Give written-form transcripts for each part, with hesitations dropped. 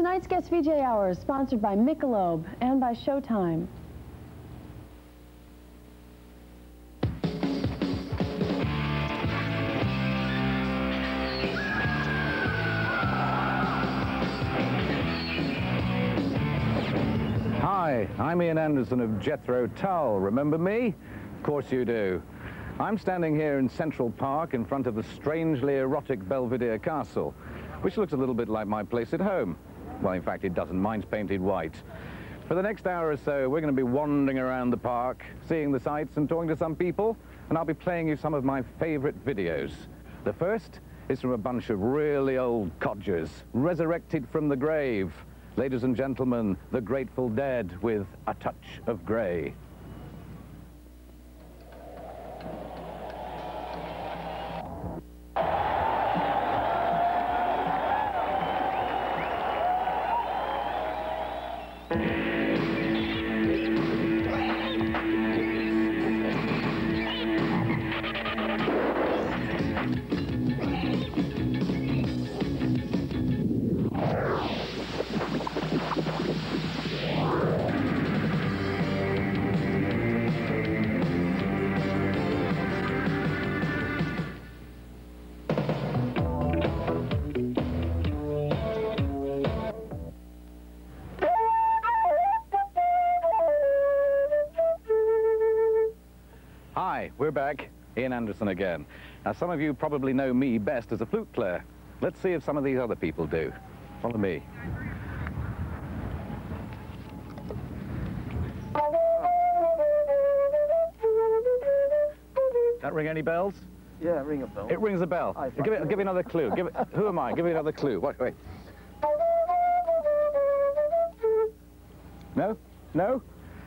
Tonight's Guest VJ Hour is sponsored by Michelob and by Showtime. Hi, I'm Ian Anderson of Jethro Tull. Remember me? Of course you do. I'm standing here in Central Park in front of the strangely erotic Belvedere Castle, which looks a little bit like my place at home. Well, in fact, it doesn't. Mine's painted white. For the next hour or so, we're going to be wandering around the park, seeing the sights and talking to some people, and I'll be playing you some of my favorite videos. The first is from a bunch of really old codgers, resurrected from the grave. Ladies and gentlemen, the Grateful Dead with A Touch of Grey. We're back, Ian Anderson again. Now, some of you probably know me best as a flute player. Let's see if some of these other people do. Follow me. That ring any bells? Yeah, ring a bell. It rings a bell. Give me another clue. Who am I? Give me another clue. What? Wait. No? No?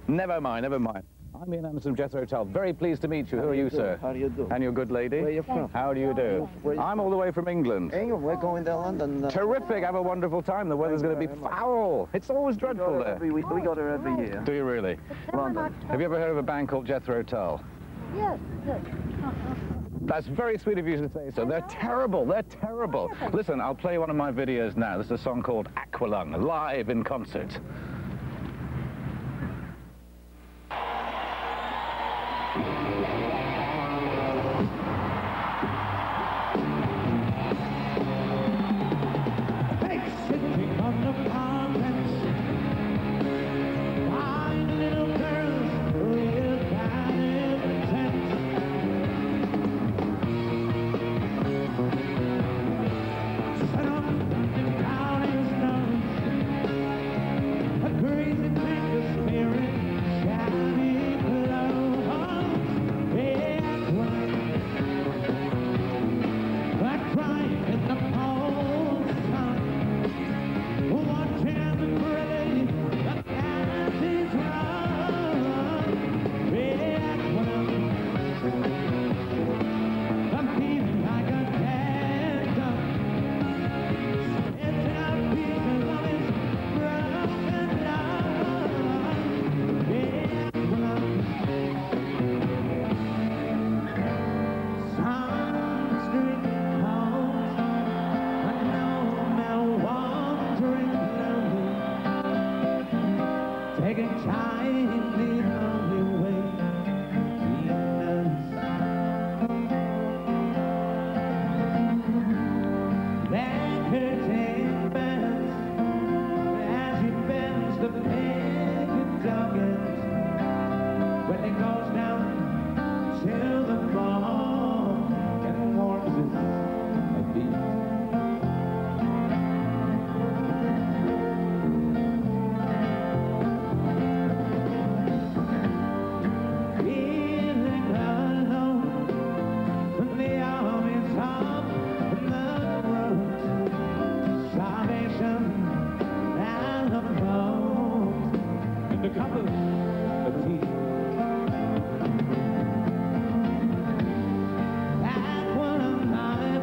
Never mind, never mind. I'm Ian Anderson, Jethro Tull. Very pleased to meet you. Who are you, sir? How do you do? And your good lady? Where are you from? How do you do? I'm all the way from England. England? We're going to London. Terrific. Have a wonderful time. The weather's going to be foul. It's always dreadful there. We go there every year. Do you really? London. Have you ever heard of a band called Jethro Tull? Yes, yes. That's very sweet of you to say so. They're terrible. They're terrible. Listen, I'll play one of my videos now. This is a song called Aqualung, live in concert. That one of mine.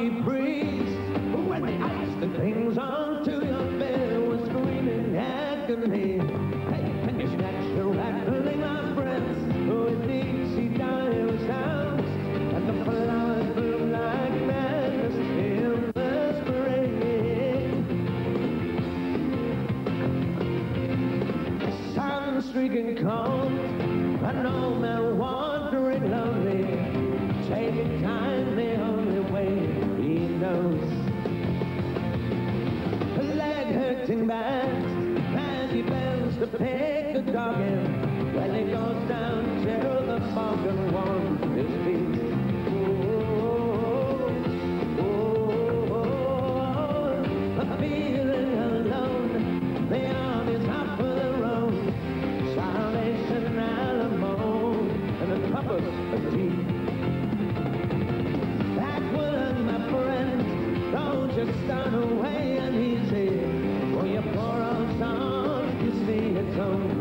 foggy breeze. When they asked the things onto your bed, was screaming agony. Hey, can you snatch the rattling of breath with easy dying sounds? And the flowers bloom like madness in the spring. The sun streaking cold, an old man wandering lonely, taking time the only way he knows. Back, and he bends to pick the dog in when he goes down till the falcon warms his feet. Oh, oh, oh, oh, oh, I'm feeling alone. The army's up for the road. Salvation Alamo and a cup of tea. That one, my friend, don't just run away and easy. It's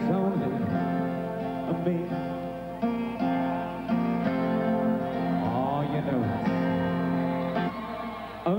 only me. Oh, oh, oh,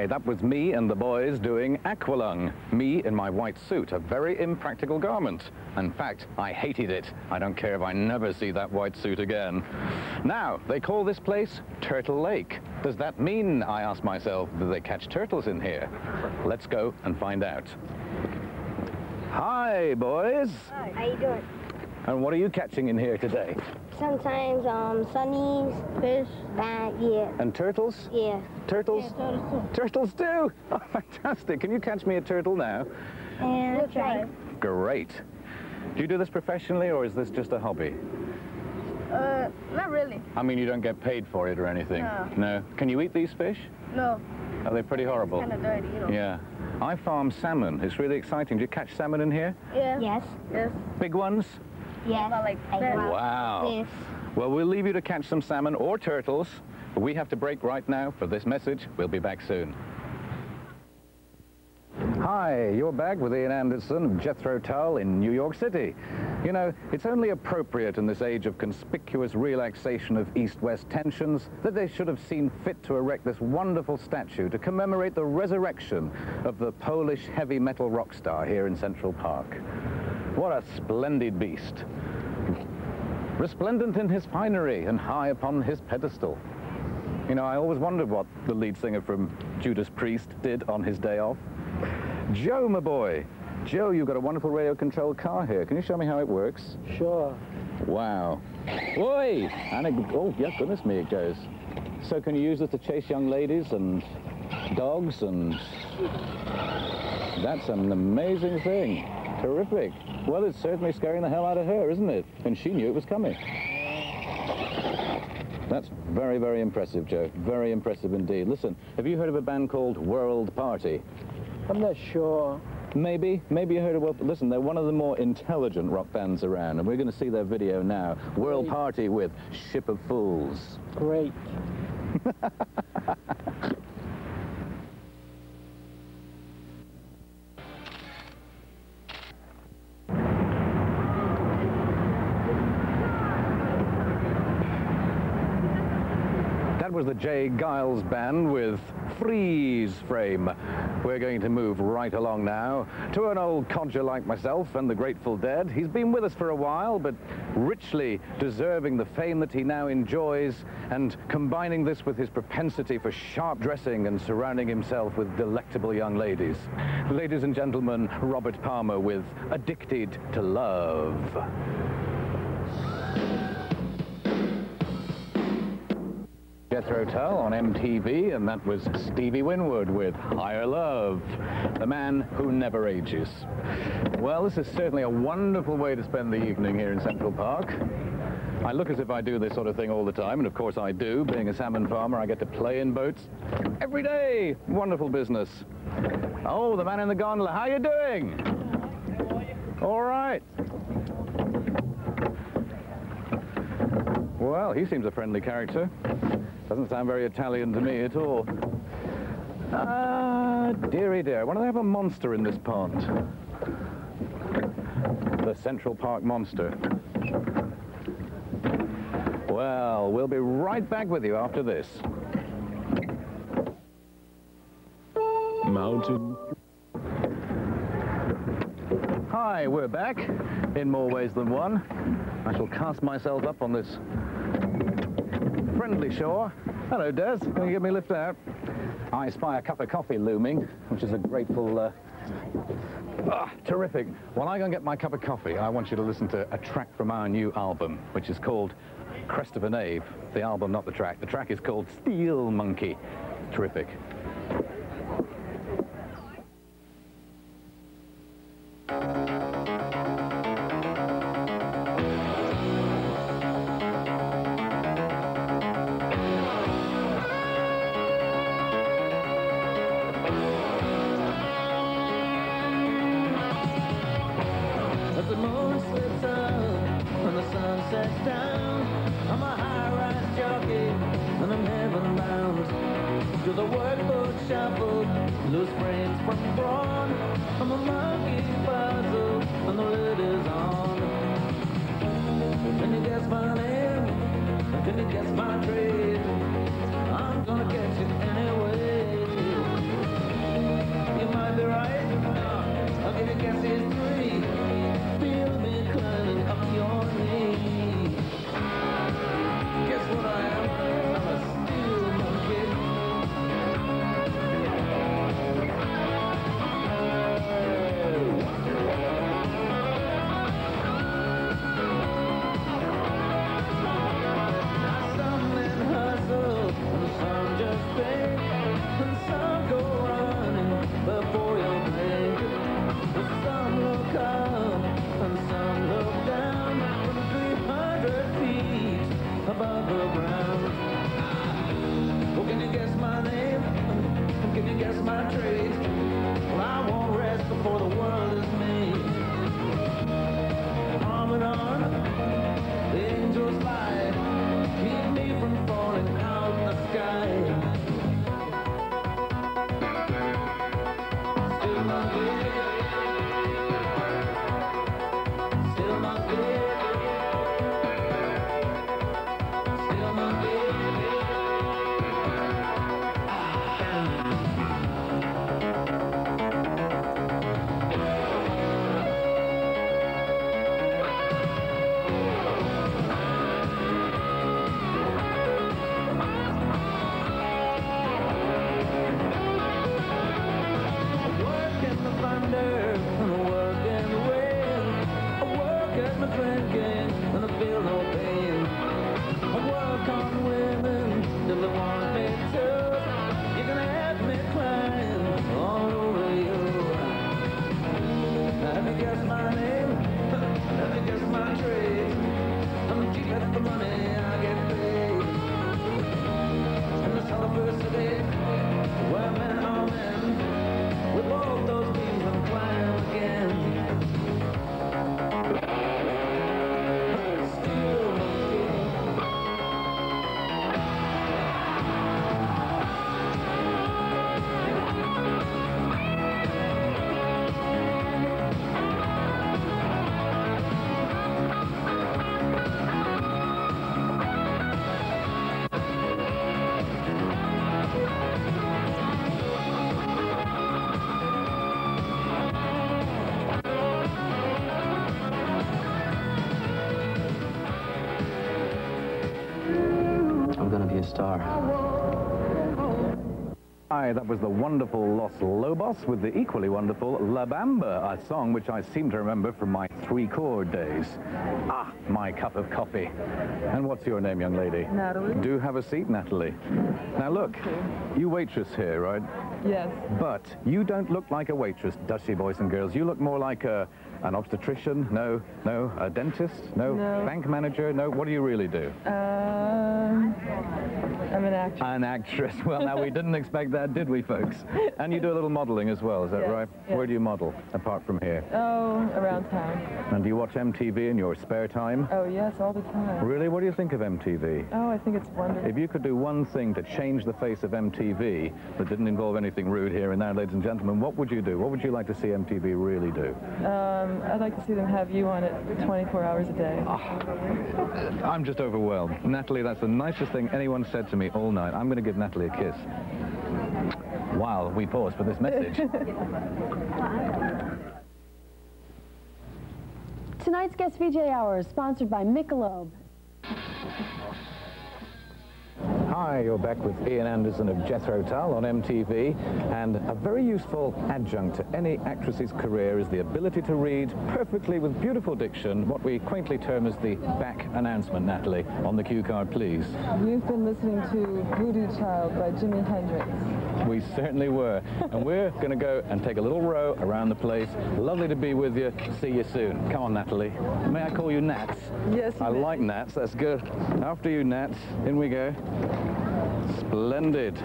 Hi, that was me and the boys doing Aqualung. Me in my white suit, a very impractical garment. In fact, I hated it. I don't care if I never see that white suit again. Now, they call this place Turtle Lake. Does that mean, I asked myself, that they catch turtles in here? Let's go and find out. Hi, boys. Hi. How you doing? And what are you catching in here today? Sometimes sunnies, fish, yeah. And turtles? Yeah. Turtles? Yeah, turtles too? Oh, fantastic. Can you catch me a turtle now? And we'll try. Great. Do you do this professionally or is this just a hobby? Not really. I mean, you don't get paid for it or anything? No. No? Can you eat these fish? No. Are they pretty horrible? Kind of dirty, you know. Yeah. I farm salmon. It's really exciting. Do you catch salmon in here? Yeah. Yes. Yes. Big ones? Yes. Wow. Well, we'll leave you to catch some salmon or turtles, but we have to break right now for this message. We'll be back soon. Hi, you're back with Ian Anderson of Jethro Tull in New York City. You know, it's only appropriate in this age of conspicuous relaxation of East-West tensions that they should have seen fit to erect this wonderful statue to commemorate the resurrection of the Polish heavy metal rock star here in Central Park. What a splendid beast, resplendent in his finery and high upon his pedestal. You know, I always wondered what the lead singer from Judas Priest did on his day off. Joe, my boy. Joe, you've got a wonderful radio-controlled car here. Can you show me how it works? Sure. Wow. Oi! And it, oh, yeah, goodness me, it goes. So can you use this to chase young ladies and dogs and... That's an amazing thing. Terrific. Well, it's certainly scaring the hell out of her, isn't it? And she knew it was coming. That's very, very impressive, Joe. Very impressive indeed. Listen, have you heard of a band called World Party? I'm not sure. Maybe you heard of World Party. Listen, they're one of the more intelligent rock bands around, and we're going to see their video now. World Party with Ship of Fools. Great. Was the Jay Giles Band with Freeze Frame. We're going to move right along now to an old codger like myself and the Grateful Dead. He's been with us for a while, but richly deserving the fame that he now enjoys, and combining this with his propensity for sharp dressing and surrounding himself with delectable young ladies. Ladies and gentlemen, Robert Palmer with Addicted to Love. Jethro Tull on MTV, and that was Stevie Winwood with Higher Love, the man who never ages. Well, this is certainly a wonderful way to spend the evening here in Central Park. I look as if I do this sort of thing all the time, and of course I do. Being a salmon farmer, I get to play in boats every day. Wonderful business. Oh, the man in the gondola, how you doing? All right. Well, he seems a friendly character. Doesn't sound very Italian to me at all. Ah, dearie dear, why don't they have a monster in this pond? The Central Park monster. Well, we'll be right back with you after this. Mountain. Hi, we're back, in more ways than one. I shall cast myself up on this friendly shore. Hello, Des. Can you get me a lift out? I spy a cup of coffee looming, which is a grateful... terrific. While I go and get my cup of coffee, I want you to listen to a track from our new album, which is called Crest of a Knave. The album, not the track. The track is called Steel Monkey. Terrific. Can you guess my trade? I'm gonna catch it anyway. lucky star. Hi, that was the wonderful Los Lobos with the equally wonderful La Bamba, a song which I seem to remember from my three-chord days. Ah, my cup of coffee. And what's your name, young lady? Natalie. Do have a seat, Natalie. Now look, you waitress here, right? Yes. But you don't look like a waitress, does she, boys and girls? You look more like an obstetrician, no, a dentist, no, bank manager, no, what do you really do? I'm an actress. An actress. Well, now, we didn't expect that, did we, folks? And you do a little modelling as well, is that right? Yes. Where do you model, apart from here? Oh, around town. And do you watch MTV in your spare time? Oh, yes, all the time. Really? What do you think of MTV? Oh, I think it's wonderful. If you could do one thing to change the face of MTV that didn't involve anything rude here and there, ladies and gentlemen, what would you do? What would you like to see MTV really do? I'd like to see them have you on it 24 hours a day. Oh, I'm just overwhelmed. Natalie, that's the nicest thing anyone said to me all night. I'm going to give Natalie a kiss while we pause for this message. Tonight's Guest VJ Hour is sponsored by Michelob. Hi, you're back with Ian Anderson of Jethro Tull on MTV, and a very useful adjunct to any actress's career is the ability to read perfectly with beautiful diction what we quaintly term as the back announcement, Natalie. On the cue card, please. We've been listening to Voodoo Child by Jimi Hendrix. We certainly were, and we're going to go and take a little row around the place. Lovely to be with you. See you soon. Come on, Natalie. May I call you Nats? Yes, I like Nats. That's good. After you, Nats. In we go. Splendid.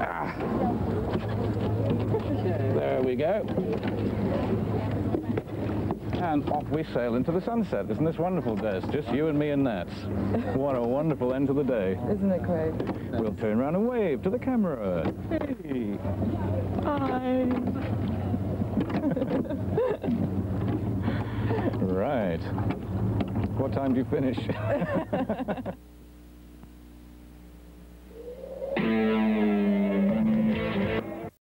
Ah. There we go. And off we sail into the sunset. Isn't this wonderful, Des? Just you and me and Nats. What a wonderful end to the day. Isn't it great? We'll turn around and wave to the camera. Hey. Hi. Right. What time do you finish?